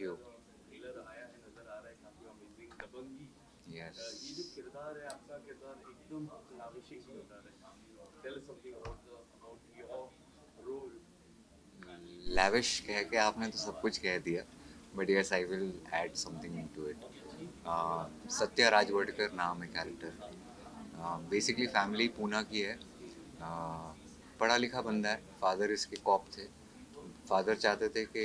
Thank you. Trailer आया है, नजर आ रहा है काफी अमेजिंग। दबंगी, यस, ये जो किरदार है आपका, किरदार एकदम लाविशिंग किरदार है। Tell something about your role. Lavish कह के आपने तो सब कुछ कह दिया, but yes I will add something into it. Satya Rajwadkar नाम है कैरेक्टर। बेसिकली फैमिली पूना की है, पढ़ा लिखा बंदा है, फादर इसके कॉप थे। फादर चाहते थे कि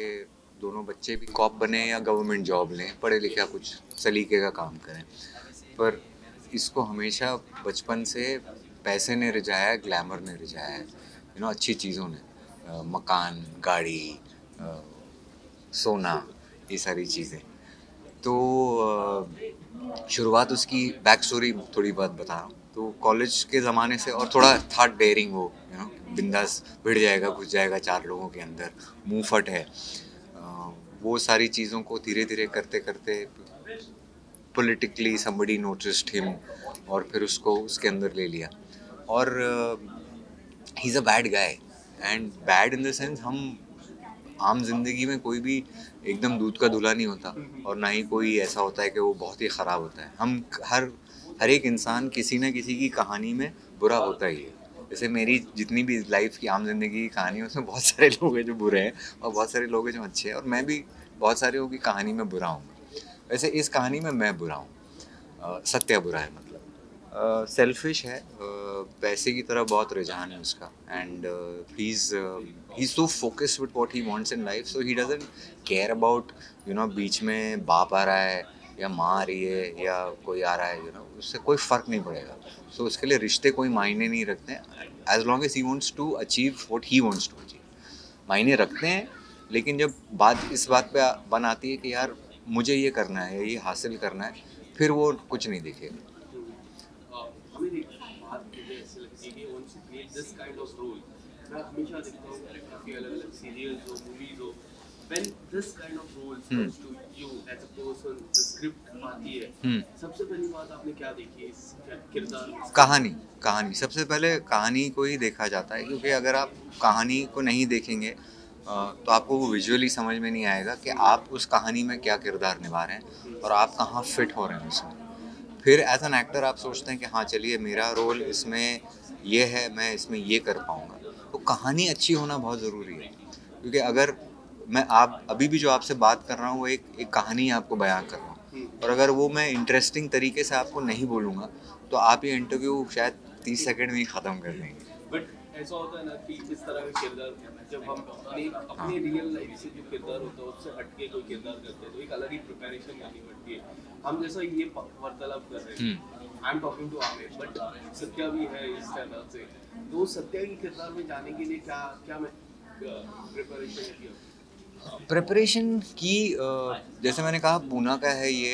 दोनों बच्चे भी कॉप बने या गवर्नमेंट जॉब लें, पढ़े लिखा कुछ सलीके का काम करें, पर इसको हमेशा बचपन से पैसे ने रिझाया, ग्लैमर ने रिझाया, यू नो, अच्छी चीज़ों ने, मकान, गाड़ी, सोना, ये सारी चीज़ें। तो शुरुआत उसकी बैक स्टोरी थोड़ी बात बता रहा हूँ। तो कॉलेज के ज़माने से, और थोड़ा था डेयरिंग वो, यू नो, बिंदास भिड़ जाएगा, घुस जाएगा चार लोगों के अंदर, मुँह फट है। वो सारी चीज़ों को धीरे धीरे करते करते पॉलिटिकली समबडी नोटिस्ड हिम और फिर उसको उसके अंदर ले लिया। और he is a bad guy, and bad in the sense, हम आम जिंदगी में कोई भी एकदम दूध का धुला नहीं होता और ना ही कोई ऐसा होता है कि वो बहुत ही ख़राब होता है। हम हर एक इंसान किसी ना किसी की कहानी में बुरा होता ही है। जैसे मेरी जितनी भी लाइफ की आम जिंदगी की कहानी है, उसमें बहुत सारे लोग हैं जो बुरे हैं और बहुत सारे लोग हैं जो अच्छे हैं, और मैं भी बहुत सारे लोगों की कहानी में बुरा हूँ। वैसे इस कहानी में मैं बुरा हूँ, सत्या बुरा है, मतलब सेल्फिश है, पैसे की तरह बहुत रुझान है उसका, and he so focused with what he wants in life, so he doesn't care about, you know, बीच में बाप आ रहा है या माँ आ रही है या कोई आ रहा है, यू नो, उससे कोई फ़र्क नहीं पड़ेगा। सो उसके लिए रिश्ते कोई मायने नहीं रखते, as long as he wants to achieve what he wants to achieve, मायने रखते हैं। लेकिन जब बात इस बात पे बन आती है कि यार मुझे ये करना है, ये हासिल करना है, फिर वो कुछ नहीं दिखेगा। When this kind of role comes to you as a person, the script आती है, सबसे पहली बात आपने क्या देखी इस किरदार? कहानी सबसे पहले कहानी को ही देखा जाता है, क्योंकि अगर आप कहानी को नहीं देखेंगे तो आपको वो विजुअली समझ में नहीं आएगा कि आप उस कहानी में क्या किरदार निभा रहे हैं और आप कहाँ फिट हो रहे हैं उसमें। फिर एज एन एक्टर आप सोचते हैं कि हाँ चलिए मेरा रोल इसमें ये है, मैं इसमें ये कर पाऊँगा। तो कहानी अच्छी होना बहुत ज़रूरी है, क्योंकि अगर मैं आप अभी भी जो आपसे बात कर रहा हूँ वो एक कहानी आपको बयान कर रहा हूँ, और अगर वो मैं इंटरेस्टिंग तरीके से आपको नहीं बोलूँगा तो आप ये इंटरव्यू शायद 30 सेकंड में ही ख़त्म कर देंगे। बट ऐसा होता है ना कि इस तरह का किरदार जब हम अपने रियल लाइफ से जो किरदार होता है उससे हटके कोई किरदार करते हैं तो एक अलग ही प्रिपरेशन करनी पड़ती है। हम जैसा ये वार्तालाप कर रहे हैं, I am talking to Aamir, but Satya भी है इस किरदार से, तो सत्या के किरदार में जाने के लिए क्या क्या मैं प्रिपरेशन किया? प्रिपरेशन की, जैसे मैंने कहा पूना का है ये,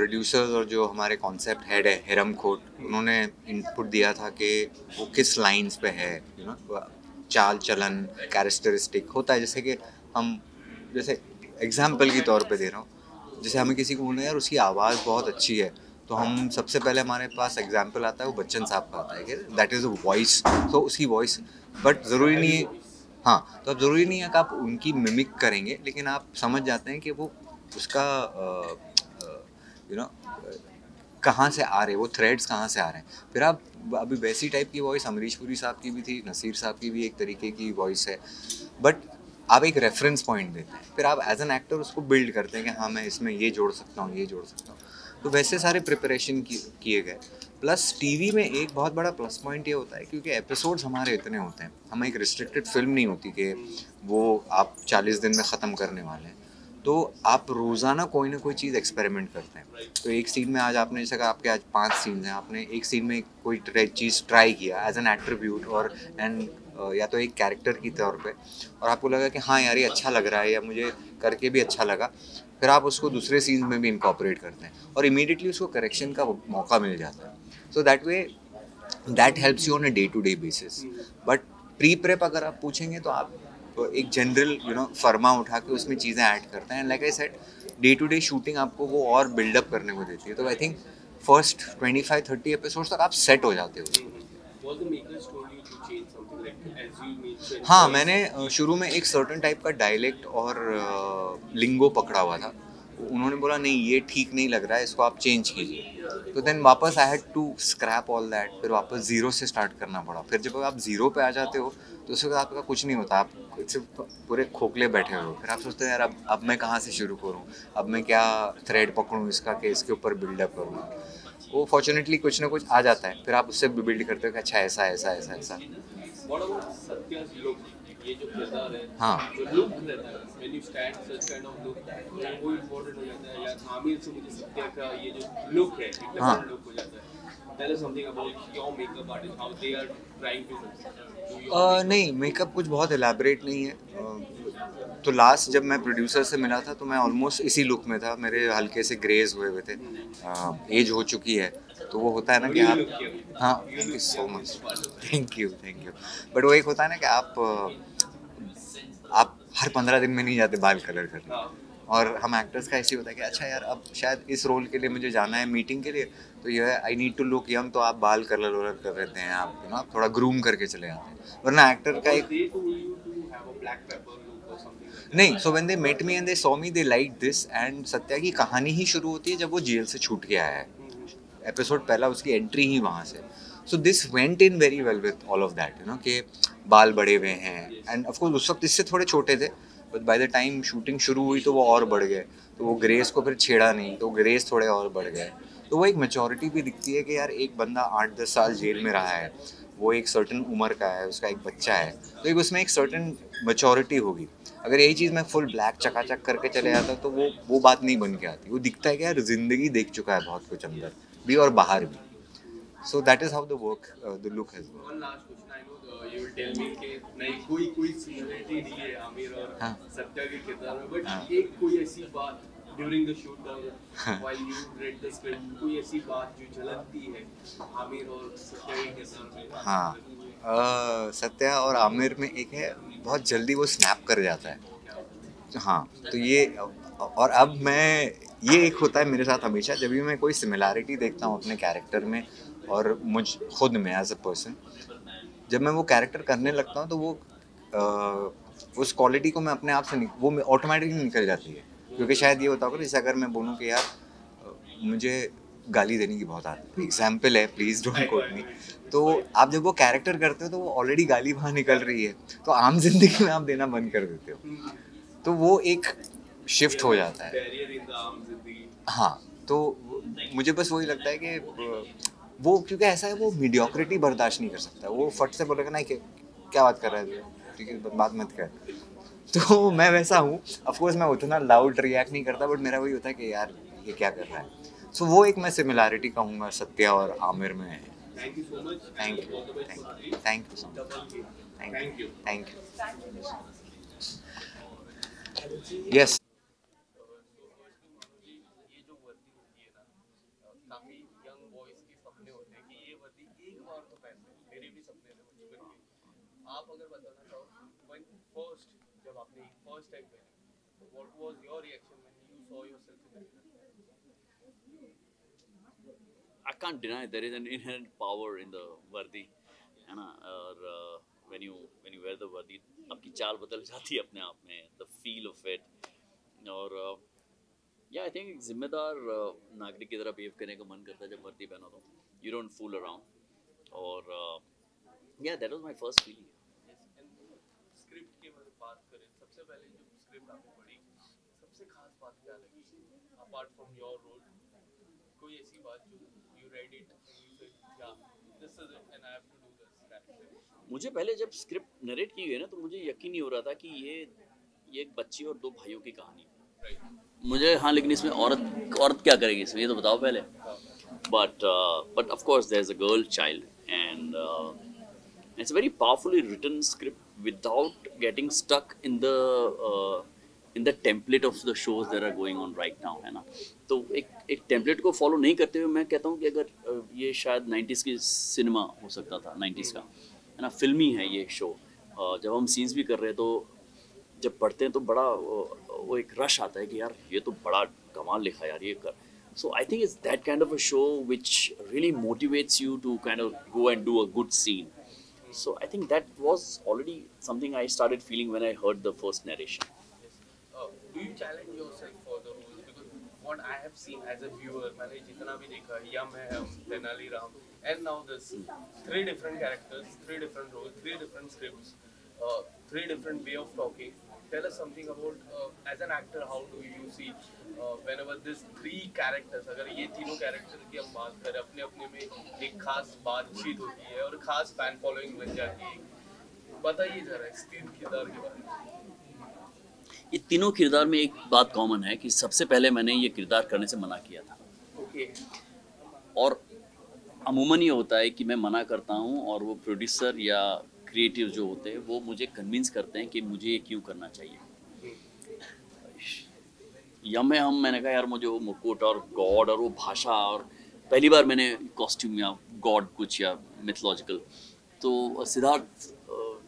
प्रोड्यूसर्स और जो हमारे कॉन्सेप्ट हेड है हिरम खोट, उन्होंने इनपुट दिया था कि वो किस लाइंस पे है, यू नो, चाल चलन, कैरेक्टरिस्टिक होता है। जैसे कि हम, जैसे एग्जांपल के तौर पे दे रहा हूँ, जैसे हमें किसी को बोलना है यार उसकी आवाज़ बहुत अच्छी है, तो हम सबसे पहले हमारे पास एग्जाम्पल आता है वो बच्चन साहब का आता है कि दैट इज़ अ वॉइस, तो उसकी वॉइस, बट ज़रूरी नहीं है, हाँ, तो अब ज़रूरी नहीं है कि आप उनकी मिमिक करेंगे, लेकिन आप समझ जाते हैं कि वो उसका, यू नो, कहाँ से आ रहे, वो थ्रेड्स कहाँ से आ रहे हैं। फिर आप अभी वैसी टाइप की वॉइस अमरीश पुरी साहब की भी थी, नसीर साहब की भी एक तरीके की वॉइस है, बट आप एक रेफरेंस पॉइंट देते हैं, फिर आप एज एन एक्टर उसको बिल्ड करते हैं कि हाँ मैं इसमें ये जोड़ सकता हूँ, ये जोड़ सकता हूँ। तो वैसे सारे प्रिपरेशन किए गए। प्लस टीवी में एक बहुत बड़ा प्लस पॉइंट ये होता है, क्योंकि एपिसोड्स हमारे इतने होते हैं, हम एक रिस्ट्रिक्टेड फिल्म नहीं होती कि वो आप 40 दिन में ख़त्म करने वाले हैं, तो आप रोज़ाना कोई ना कोई चीज़ एक्सपेरिमेंट करते हैं। तो एक सीन में आज आपने, जैसे आपके आज 5 सीन हैं, आपने एक सीन में कोई चीज़ ट्राई किया एज एन एट्रीब्यूट और एंड या तो एक कैरेक्टर की तौर पे, और आपको लगा कि हाँ यार ये अच्छा लग रहा है या मुझे करके भी अच्छा लगा, फिर आप उसको दूसरे सीन में भी इनकॉर्पोरेट करते हैं और इमीडिएटली उसको करेक्शन का मौका मिल जाता है। So that way that helps you on a day to day basis. But pre prep अगर आप पूछेंगे तो आप एक जनरल, यू नो, फर्मा उठा के उसमें चीज़ें ऐड करते हैं। Like I said, day to day shooting आपको वो और बिल्डअप करने को देती है। तो आई थिंक फर्स्ट 25-30 एपिसोड तक आप सेट हो जाते हो। हाँ, मैंने शुरू में एक सर्टेन टाइप का डायलेक्ट और लिंगो पकड़ा हुआ था. उन्होंने बोला नहीं ये ठीक नहीं लग रहा है, इसको आप चेंज कीजिए. तो देन वापस I had to scrap all that. फिर वापस जीरो से स्टार्ट करना पड़ा. फिर जब आप जीरो पे आ जाते हो तो उसके बाद आपका कुछ नहीं होता, आप सिर्फ पूरे खोखले बैठे हो. फिर आप सोचते हैं यार अब मैं कहाँ से शुरू करूँ, अब मैं क्या थ्रेड पकड़ूँ इसका कि इसके ऊपर बिल्डअप करूँ. वो फॉर्चुनेटली कुछ ना कुछ आ जाता है, फिर आप उससे बिल्ड करते हो कि अच्छा ऐसा ऐसा ऐसा ऐसा. ये जो किरदार है, हाँ, जो लुक रहता है, when you stand such kind of look, वो इंपॉर्टेंट हो जाता है. या आमिर से मुझे सत्या का ये जो लुक है, इतना बड़ा लुक हो जाता है. That is something about your makeup artist, how they are trying to. नहीं, मेकअप कुछ बहुत एलैबोरेट नहीं है. तो लास्ट जब मैं प्रोड्यूसर से मिला था तो मैं ऑलमोस्ट इसी लुक में था. मेरे हल्के से ग्रेज हुए हुए थे, एज हो चुकी है तो वो होता है ना कि आप, हाँ, thank you so much, thank you thank you. But वो एक होता है ना कि आप हर 15 दिन में नहीं जाते बाल कलर करने. और हम एक्टर्स का ऐसे होता है कि अच्छा यार अब शायद इस रोल के लिए मुझे जाना है मीटिंग के लिए, तो ये है I need to look young, तो आप बाल कलर वलर कर लेते हैं, आप यू नो थोड़ा ग्रूम करके चले जाते हैं. वरना एक्टर का एक नहीं. So when they met me and they saw me they like this. And Satya की कहानी ही शुरू होती है जब वो जेल से छूट के आया है. एपिसोड पहला उसकी एंट्री ही वहाँ से. So this went in very well with all of that, you know, कि बाल बड़े हुए हैं. एंड ऑफकोर्स उस वक्त इससे थोड़े छोटे थे, but by the time shooting शुरू हुई तो वो और बढ़ गए. तो वो ग्रेस को फिर छेड़ा नहीं, तो ग्रेस थोड़े और बढ़ गए. तो वो एक मैच्योरिटी भी दिखती है कि यार एक बंदा 8-10 साल जेल में रहा है, वो एक सर्टन उम्र का है, उसका एक बच्चा है, तो एक उसमें एक सर्टन मैच्योरिटी होगी. अगर यही चीज़ मैं फुल ब्लैक चकाचक करके चले जाता तो वो बात नहीं बन के आती. वो दिखता है कि यार जिंदगी देख चुका है बहुत कुछ, अंदर भी और बाहर भी. So that is how the work the look has. One last question, I know you will tell me कि नहीं कोई सिमिलरिटी नहीं है आमिर और सत्या के किरदार में, बट एक कोई ऐसी बात during the shoot while you read the script, कोई ऐसी बात जो झलकती है आमिर और सत्या के किरदार में. हाँ, सत्या और आमिर में एक है, बहुत जल्दी वो स्नैप कर जाता है. हाँ, तो ये और अब मैं ये एक होता है मेरे साथ हमेशा, जब भी मैं कोई सिमिलैरिटी देखता हूँ अपने कैरेक्टर में और मुझ खुद में एज अ पर्सन, जब मैं वो कैरेक्टर करने लगता हूँ तो वो उस क्वालिटी को मैं अपने आप से वो ऑटोमेटिकली निकल जाती है. क्योंकि शायद ये होता होगा जैसे अगर मैं बोलूँ कि यार मुझे गाली देने की बहुत आदत है, एग्जाम्पल है, प्लीज़ डोंट कोट मी, तो आप जब वो कैरेक्टर करते हो तो वो ऑलरेडी गाली वहाँ निकल रही है, तो आम जिंदगी में आप देना बंद कर देते हो. तो वो एक शिफ्ट हो जाता है. हाँ, तो मुझे बस वही लगता है कि वो, क्योंकि ऐसा है वो मीडियोक्रिटी बर्दाश्त नहीं कर सकता. वो फट से बोलेगा नहीं क्या बात कर रहा है, ठीक है बात मत कर. तो मैं वैसा हूँ. ऑफकोर्स मैं उतना लाउड रिएक्ट नहीं करता, बट मेरा वही होता है कि यार ये क्या कर रहा है. सो वो एक मैं सिमिलैरिटी कहूँगा सत्या और आमिर में है. Thank you so much. Thank you thank you so much. Thank you thank you. Yes, आप अगर बताना चाहो व्हेन फर्स्ट, जब आपने फर्स्ट टाइम पहने, what was your reaction when you saw yourself in that? I can't deny there is an inherent power in the वर्दी, है ना. और व्हेन यू वेयर द वर्दी, आपकी चाल बदल जाती है अपने आप में, द फील ऑफ इट. और या आई थिंक जिम्मेदार नागरिक की तरह बिहेव करने का मन करता है जब वर्दी पहना तो. You don't fool around. और yeah, that was my first feeling. Yes, and script के बारे में बात करें. सबसे पहले जो script आपने पढ़ी, सबसे खास बात क्या लगी? Apart from your role, कोई ऐसी बात जो you read it and you said, yeah, this is it and I have to do this character. मुझे पहले जब script narrate की गई ना तो मुझे यकीन नहीं हो रहा था कि ये एक बच्ची और 2 भाइयों की कहानी है. Right. मुझे हाँ, लेकिन इसमें औरत क्या करेगी इसमें, ये तो बताओ पहले. But of course there's a girl child and it's a very powerfully written script without getting stuck in the template of the shows that are going on right now, है ना. तो एक template को follow नहीं करते हुए मैं कहता हूँ कि अगर ये शायद 90s की सिनेमा हो सकता था, 90s का, है ना. फिल्मी है ये शो. जब हम scenes भी कर रहे हैं तो जब पढ़ते हैं तो बड़ा वो एक rush आता है कि यार ये तो बड़ा कमाल लिखा यार, ये कर. So I think it's that kind of a show which really motivates you to kind of go and do a good scene. So I think that was already something I started feeling when I heard the first narration. Do you challenge yourself for the roles? Because what I have seen as a viewer, मैंने जितना भी देखा, Yam Hai, Tenali Ram, and now this, three different characters, three different roles, three different scripts, three different way of talking. Tell us something about, as an actor, how do you see whenever these three characters, अगर ये तीनों characters की हम बात करें, अपने-अपने में एक खास बातचीत होती है और खास fan following बन जाती है। बताइए जरा इस तीन किरदार के बारे में। ये तीनों किरदार में एक बात common है कि सबसे पहले मैंने ये किरदार करने से मना किया था। Okay. और अमूमन ये होता है कि मैं मना करता हूँ और वो producer या क्रिएटिव जो होते हैं वो मुझे कन्विंस करते हैं कि मुझे ये क्यों करना चाहिए। यम में मैंने कहा यार मुझे वो मुकुट और गॉड और वो भाषा, और पहली बार मैंने कॉस्ट्यूम या गॉड कुछ या मिथोलॉजिकल, तो सिद्धार्थ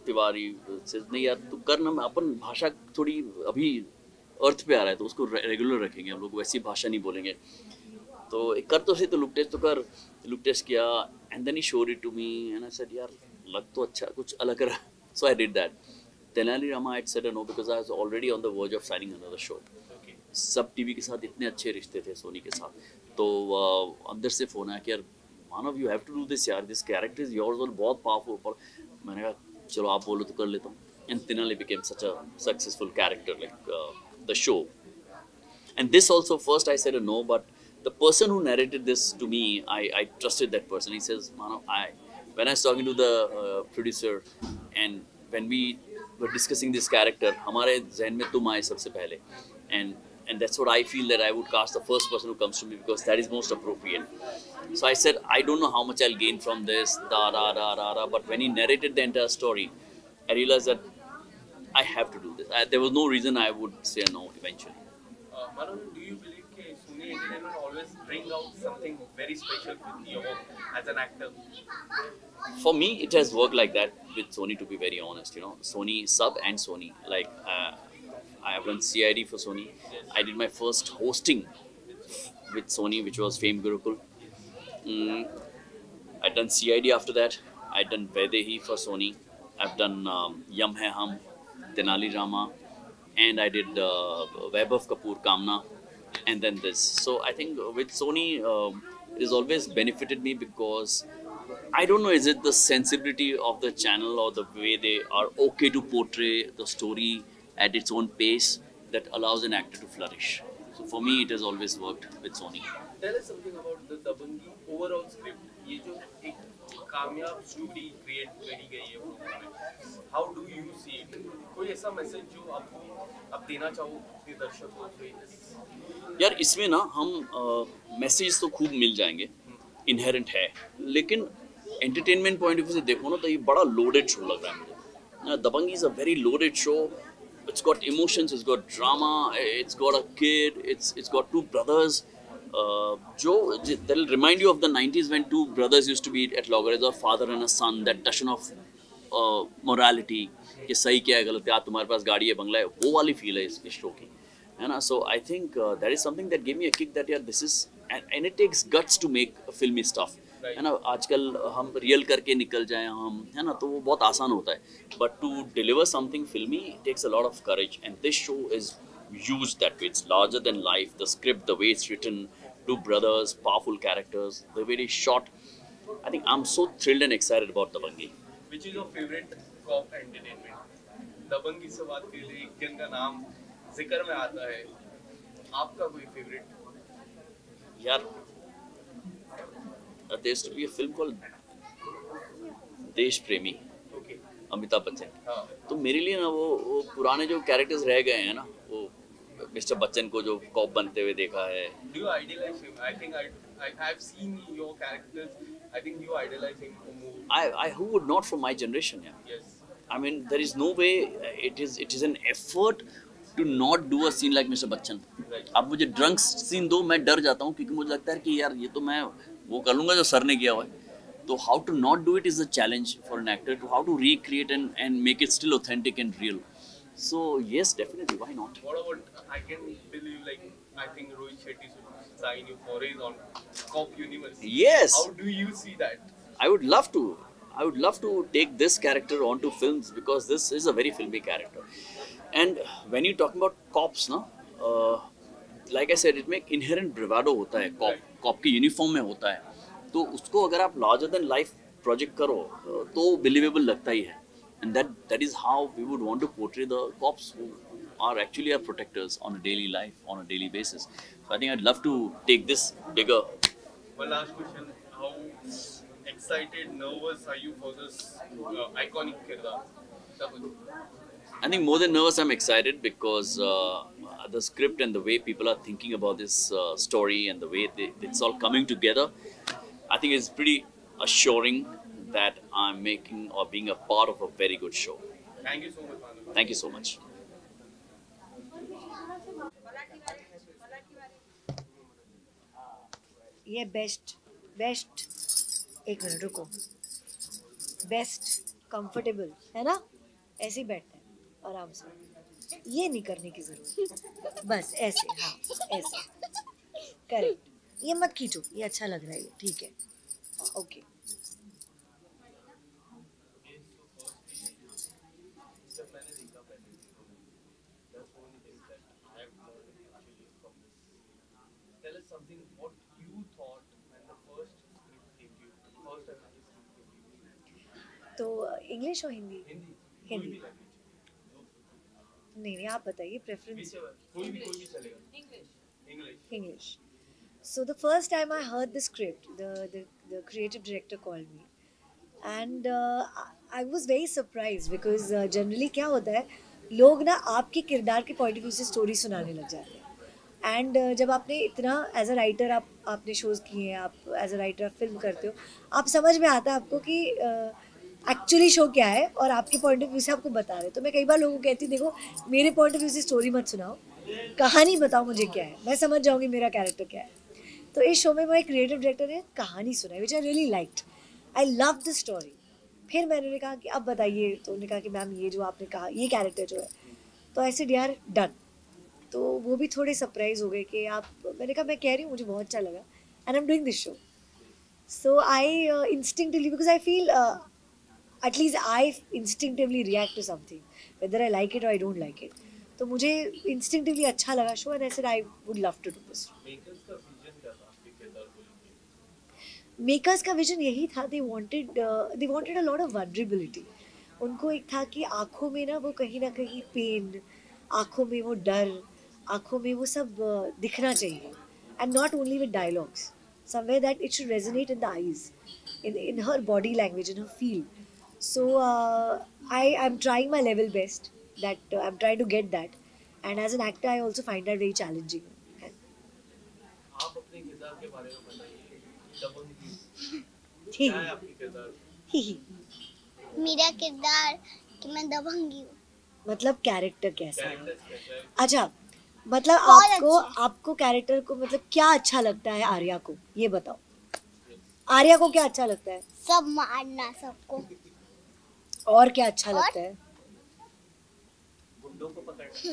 तिवारी से नहीं यार तू कर ना, अपन भाषा थोड़ी अभी अर्थ पे आ रहा है तो उसको रेगुलर रखेंगे हम लोग, वैसी भाषा नहीं बोलेंगे। तो एक कर तो सही, तो लुक टेस्ट तो कर, लुक टेस्ट किया and then he showed it to me and I said यार लग तो अच्छा कुछ अलग रहा, so I did that. Tenali Rama I said no because I was already on the verge of signing another show. SAB TV के साथ इतने अच्छे रिश्ते थे सोनी के साथ, तो अंदर से फोन आया कि यार Manav you have to do this यार, दिस कैरेक्टर इज योर्स और बहुत पावरफुल। पर मैंने कहा चलो आप बोलो तो कर लेता हूँ, and Tenali became such a successful character like the show. And this also first I said no, but the person who narrated this to me, I trusted that person. He says Manav, when I was talking to the producer and when we were discussing this character, हमारे जहन में तुम आए सबसे पहले, and that's what I feel that I would cast the first person who comes to me because that is most appropriate. So I said I don't know how much I'll gain from this, but when he narrated the entire story, I realized that I have to do this. There was no reason I would say no eventually. Manu, do you believe that Sony Entertainment always bring out something very special with your work as an actor? For me, it has worked like that with Sony. To be very honest, you know, Sony sub and Sony. Like I have done CID for Sony. I did my first hosting with Sony, which was Fame Gurukul. I've done CID after that. I've done Vaidehi for Sony. I've done Yam Hai Hum, Tenali Rama, and I did Vaibhav Kapoor Kamna, and then this. So I think with Sony, it has always benefited me because I don't know, is it the sensibility of the channel or the way they are okay to portray the story at its own pace that allows an actor to flourish. So for me, it has always worked with Sony. Tell us something about the Dabangi overall script. ये जो एक कामयाब story create करी गई है programme में, how do you see it? कोई ऐसा मैसेज जो आपको आप देना चाहो अपने दर्शकों को? यार इसमें ना हम मैसेज तो खूब मिल जाएंगे, इनहेरेंट है, लेकिन एंटरटेनमेंट पॉइंट ऑफ व्यू से देखो ना तो ये बड़ा लोडेड शो लग रहा है मुझे। Dabangi is a very loaded show, it's got emotions, it's got drama, it's got a kid, it's got two brothers जो that will remind you of the 90s when two brothers used to be at loggerheads और father and a son, that tashan of morality कि सही क्या है गलत क्या, तुम्हारे पास गाड़ी है बंगला है, वो वाली फील है इस शो की, है ना। So I think that is something that give me a kick that यार this is and it takes guts to make filmi stuff, है ना। आजकल हम रियल करके निकल जाएं हम, है ना, तो वो बहुत आसान होता है, but to deliver something filmi takes a lot of courage and this show is used that way, it's larger than life, the script, the way it's written, two brothers, powerful characters, the way it's shot. I think I am so thrilled and excited about Dabangi. Which is your favourite cop entertainment? Dabangi से बात के लिए एक जन का नाम जिक्र में आता है, आपका कोई फेवरेट? यार there used to be a film called Desh Premi, Amitabh Bachchan. तो मेरे लिए ना वो पुराने जो कैरेक्टर्स रह गए हैं ना, वो मिस्टर बच्चन को जो कॉप बनते हुए देखा है। Do you idealize him? I think I have seen your characters. I think you idealize him for more. I who would not from my generation? Yeah. Yes. I mean there is no way, it is an effort to not do a scene like Mr. Bachchan. Right. आप मुझे drunk scene दो मैं डर जाता हूँ क्योंकि मुझे लगता है कि यार ये तो मैं वो कर लूँगा जो सर ने किया हुआ है। तो how to not do it is a challenge for an actor, to how to recreate and make it still authentic and real. So yes definitely, why not. What about, I can believe like I think Rohit Shetty should sign you for his own cop universe. Yes, how do you see that? I would love to. I would love to take this character onto films because this is a very filmy character. And when you're talking about cops, na, like I said, it makes inherent bravado होता है, cop की uniform में होता है. तो उसको अगर आप larger than life project करो, तो believable लगता ही है. And that is how we would want to portray the cops who are actually our protectors on a daily life, on a daily basis. So I think I'd love to take this bigger. One last question: how excited, nervous are you for this iconic character? I think more than nervous, I'm excited because the script and the way people are thinking about this story and the way it's all coming together, I think it's pretty assuring that I'm making or being a part of a very good show. Thank you so much, Manu. Thank you so much. ये best एक minute रुको, best comfortable है ना, ऐसे ही बैठते हैं आराम से, ये नहीं करने की जरूरत, बस ऐसे, हाँ ऐसे करेक्ट, ये मत खींचो, ये अच्छा लग रहा है, ये ठीक है, ओके. तो इंग्लिश और हिंदी? हिंदी. नहीं आप बताइए प्रेफरेंस. कोई भी चलेगा. English. So the first time I heard the script, the creative director called me, and I was very surprised because generally क्या होता है, लोग ना आपके किरदार के पॉइंट ऑफ व्यू से स्टोरी सुनाने लग जाते हैं. एंड जब आपने इतना एज अ राइटर आपने शोज़ किए हैं, आप एज अ राइटर फिल्म करते हो, आप समझ में आता है आपको कि एक्चुअली शो क्या है और आपके पॉइंट ऑफ व्यू से आपको बता रहे. तो मैं कई बार लोगों को कहती, देखो मेरे पॉइंट ऑफ व्यू से स्टोरी मत सुनाओ, कहानी बताओ मुझे क्या है, मैं समझ जाऊँगी मेरा कैरेक्टर क्या है. तो इस शो में मेरे क्रिएटिव डायरेक्टर ने कहानी सुनाई, which I really liked, I love the story. फिर मैंने कहा कि अब बताइए, तो उन्होंने कहा कि मैम ये जो आपने कहा, ये कैरेक्टर जो है, तो आई सेड यार डन. तो वो भी थोड़े सरप्राइज हो गए कि आप, मैंने कहा मैं कह रही हूँ मुझे बहुत अच्छा लगा and I am doing this show. So I instinctively, because I feel at least I instinctively react to something, whether I like it और आई डोंट लाइक इट. तो मुझे इंस्टिंक्टिवली अच्छा लगा show and I said I would love to do this. Makers का vision यही था, they wanted a lot of vulnerability. उनको एक था कि आँखों में ना वो कहीं ना कहीं पेन, आँखों में वो डर, आँखों में वो सब दिखना चाहिए. And not only with dialogues, somewhere that it should resonate in the eyes, in her body language, in her feel. So I am trying my level best, that I am trying to get that. And as an actor I also find that very challenging. ठीक है, मेरा किरदार कि मैं दबंगी हूँ. मतलब character कैसा है? अच्छा, मतलब आपको कैरेक्टर को, मतलब क्या अच्छा लगता है आर्या को, ये बताओ. आर्या को क्या अच्छा लगता है? सब मारना सबको. और क्या अच्छा लगता है? गुंडों को पकड़ना,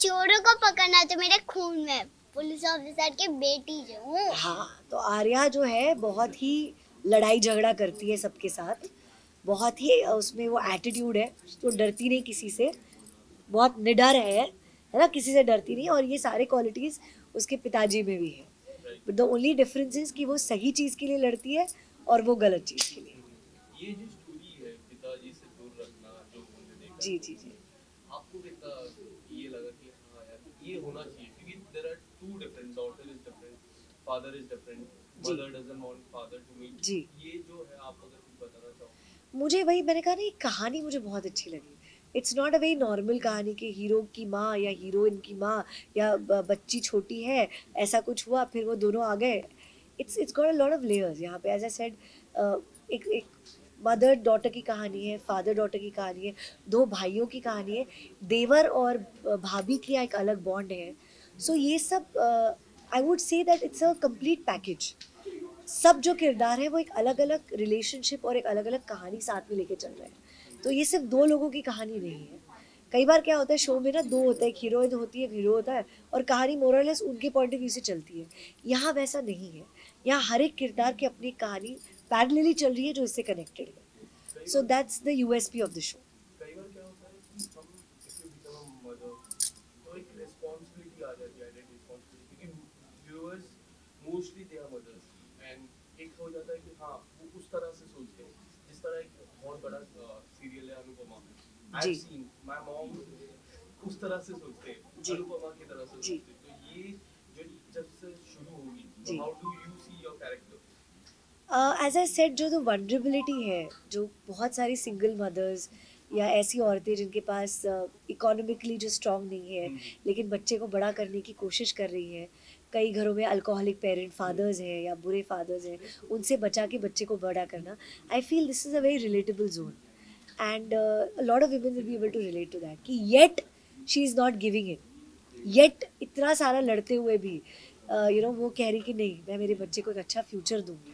चोरों को पकड़ना तो मेरे खून में, पुलिस ऑफिसर की बेटी जो हूँ. हाँ, तो आर्या जो है बहुत ही लड़ाई झगड़ा करती है सबके साथ, बहुत ही उसमें वो एटीट्यूड है, तो डरती नहीं किसी से, बहुत निडर है ना, किसी से डरती नहीं. और ये सारे क्वालिटीज़ उसके पिताजी में भी है, but the only difference is कि वो सही चीज़ के लिए लड़ती है और वो गलत चीज़ के लिए. ये जो स्टोरी है पिताजी से दूर रखना, जो देखा, जी आपको ये लगा कि हाँ यार ये होना चाहिए, क्योंकि there are two different, daughter is different, father is different, mother doesn't want father to meet. ये जो है आप अगर कुछ बताना चाहो. मुझे वही, मैंने कहा ना, एक कहानी मुझे बहुत अच्छी लगी. It's not a very normal कहानी कि हीरो की माँ या हीरोइन की माँ या बच्ची छोटी है, ऐसा कुछ हुआ फिर वो दोनों आ गए. It's got a lot of layers. यहाँ पे एज आई सेड एक मदर डॉटर की कहानी है, फादर डॉटर की कहानी है, दो भाइयों की कहानी है, देवर और भाभी की एक अलग बॉन्ड है. सो ये सब I would say that it's a complete package. सब जो किरदार है वो एक अलग अलग रिलेशनशिप और एक अलग अलग कहानी साथ में लेके चल रहे हैं. तो ये सिर्फ दो लोगों की कहानी नहीं है. कई बार क्या होता है शो में ना, दो होता है, एक हीरोइन होती है, एक हीरो होता है, और कहानी मोरलेस उनके पॉइंट ऑफ व्यू से चलती है. यहाँ वैसा नहीं है, यहाँ हर एक किरदार की अपनी कहानी पैरेलली चल रही है जो इससे कनेक्टेड है. So that's the USP of the show. Mostly they are mothers and एक हो जाता है कि हाँ वो उस तरह से सोचते हैं जिस तरह एक बहुत बड़ा सीरियल है अनुपमा में आई सीन माय मॉम उस तरह से सोचते हैं अनुपमा की तरह से सोचते हैं तो ये जो जब से शुरू होगी how do you see your character as I said जो तो वल्नरेबिलिटी है जो बहुत सारी सिंगल मदर्स या ऐसी औरतें जिनके पास इकोनॉमिकली जो स्ट्रांग नहीं है लेकिन बच्चे को बड़ा करने की कोशिश कर रही है कई घरों में अल्कोहलिक पेरेंट फादर्स हैं या बुरे फादर्स हैं उनसे बचा के बच्चे को बड़ा करना I feel this is a very relatable zone and lot of women will be able to relate to that कि yet she is not giving it yet इतना सारा लड़ते हुए भी यू नो वो कह रही कि नहीं मैं मेरे बच्चे को एक अच्छा फ्यूचर दूँगी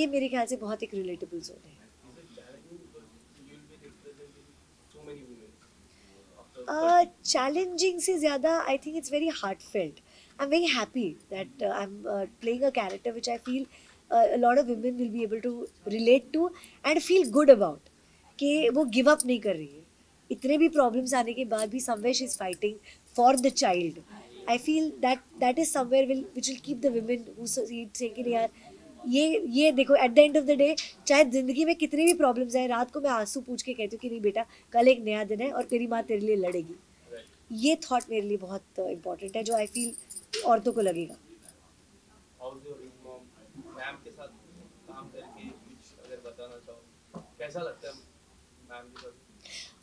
ये मेरे ख्याल से बहुत एक रिलेटेबल जोन है challenging से ज़्यादा I think it's very heartfelt. I'm very happy that I'm playing a character which I feel a lot of women will be able to relate to and feel good about. कि वो give up नहीं कर रही है इतने भी problems आने के बाद भी somewhere she's fighting for the child. I feel that is somewhere which will keep the women who say कि यार ये देखो at the end of the day चाहे ज़िंदगी में कितनी भी प्रॉब्लम्स आए रात को मैं आंसू पूछ के कहती हूँ कि नहीं बेटा कल एक नया दिन है और तेरी माँ तेरे लिए लड़ेगी ये थॉट मेरे लिए बहुत इम्पोर्टेंट है जो आई फील औरतों को लगेगा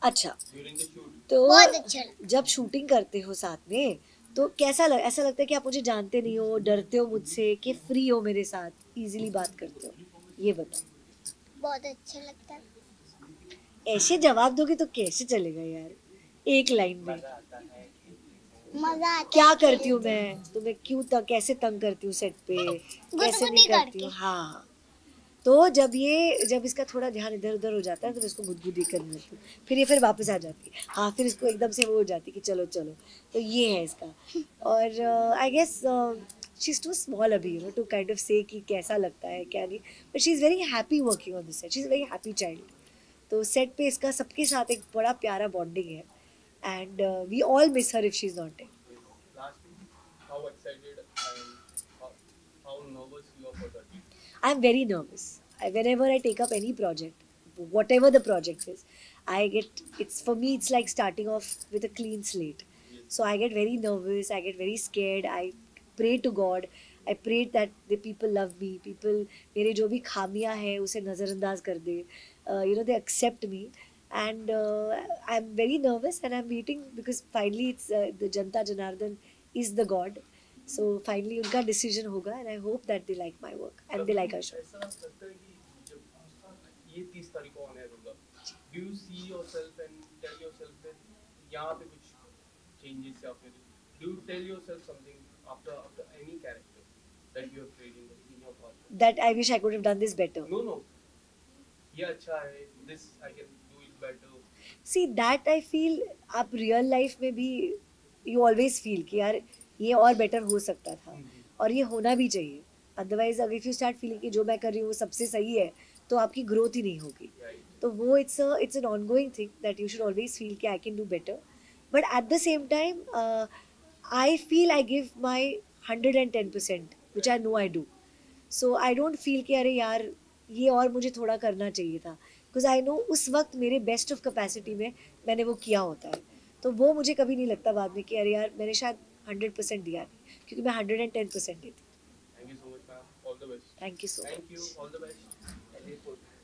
अच्छा तो जब शूटिंग करते हो साथ में तो कैसा लग ऐसा लगता है कि आप मुझे जानते नहीं हो डरते हो मुझसे कि फ्री हो मेरे साथ इजीली बात करते हो ये बताओ बहुत अच्छा लगता है ऐसे जवाब दोगे तो कैसे चलेगा यार एक लाइन में मजा आता है क्या करती हूँ मैं तुम्हें क्यों कैसे तंग करती हूँ सेट पे कैसे नहीं करती हूँ हाँ तो जब इसका थोड़ा ध्यान इधर उधर हो जाता है तो इसको गुदगुदी करने लगती है फिर ये फिर वापस आ जाती है हाँ फिर इसको एकदम से वो हो जाती है कि चलो चलो तो ये है इसका और I guess she is too small अभी you know to kind of से कि कैसा लगता है क्या नहीं but she is very happy working on this set she is very happy child तो सेट पे इसका सबके साथ एक बड़ा प्यारा बॉन्डिंग है and we all miss her if she is not here I am very nervous. Whenever I take up any project, whatever the project is, it's for me. It's like starting off with a clean slate. So I get very nervous. I get very scared. I pray to God. I pray that the people love me. People, मेरे जो भी खामियां हैं उसे नजरअंदाज कर दे. You know they accept me. And I am very nervous. And I am waiting because finally it's the Janta Janardhan is the God. So finally उनका decision होगा and I hope that they like my work and they like our show. ऐसा लगता है कि जब ये 30 तारीख को आने वाला है, do you see yourself and tell yourself that यहाँ पे कुछ changes या फिर do you tell yourself something after any character that you are creating in your part? That I wish I could have done this better. No. ये अच्छा है, this I can do it better. See that I feel आप real life में भी you always feel कि यार ये और बेटर हो सकता था और ये होना भी चाहिए अदरवाइज अगर इफ़ यू स्टार्ट फीलिंग कि जो मैं कर रही हूँ वो सबसे सही है तो आपकी ग्रोथ ही नहीं होगी तो वो it's an ongoing thing that you should always feel कि I can do better but at the same time I feel I give my 110% which I know I do so I don't feel कि अरे यार ये और मुझे थोड़ा करना चाहिए था बिकॉज आई नो उस वक्त मेरे बेस्ट ऑफ कैपेसिटी में मैंने वो किया होता है तो वो मुझे कभी नहीं लगता बाद में कि अरे यार मैंने शायद 100% दिया नहीं क्योंकि मैं 110% देती हूँ thank you so much ma'am all the best thank you so much thank you all the best